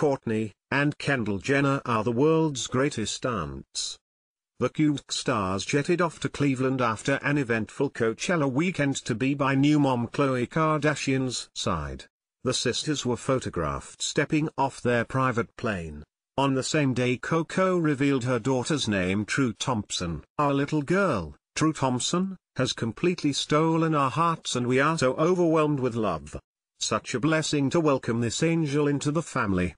Kourtney, and Kendall Jenner are the world's greatest aunts. The KUWTK stars jetted off to Cleveland after an eventful Coachella weekend to be by new mom Khloe Kardashian's side. The sisters were photographed stepping off their private plane. On the same day, Coco revealed her daughter's name, True Thompson. "Our little girl, True Thompson, has completely stolen our hearts, and we are so overwhelmed with love. Such a blessing to welcome this angel into the family.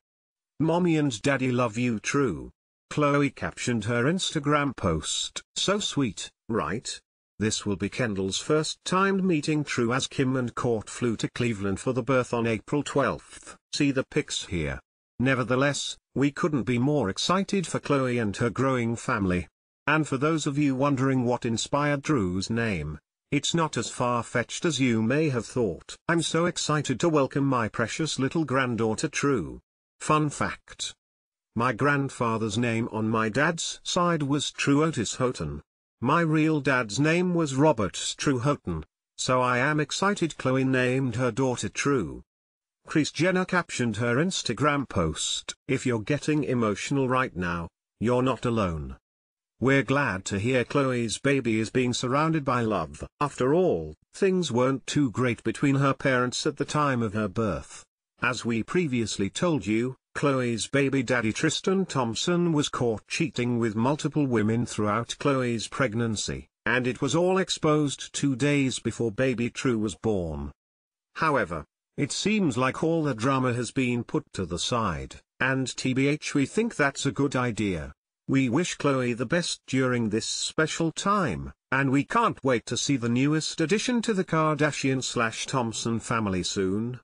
Mommy and Daddy love you, True," Khloe captioned her Instagram post. So sweet, right? This will be Kendall's first time meeting True, as Kim and Kourt flew to Cleveland for the birth on April 12th. See the pics here. Nevertheless, we couldn't be more excited for Khloe and her growing family. And for those of you wondering what inspired True's name, it's not as far-fetched as you may have thought. I'm so excited to welcome my precious little granddaughter True. Fun fact: my grandfather's name on my dad's side was True Otis Houghton. My real dad's name was Robert True Houghton, so I am excited Khloe named her daughter True. Chris Jenner captioned her Instagram post, "If you're getting emotional right now, you're not alone. We're glad to hear Khloe's baby is being surrounded by love." After all, things weren't too great between her parents at the time of her birth. As we previously told you, Khloe's baby daddy Tristan Thompson was caught cheating with multiple women throughout Khloe's pregnancy, and it was all exposed 2 days before baby True was born. However, it seems like all the drama has been put to the side, and TBH we think that's a good idea. We wish Khloe the best during this special time, and we can't wait to see the newest addition to the Kardashian/Thompson family soon.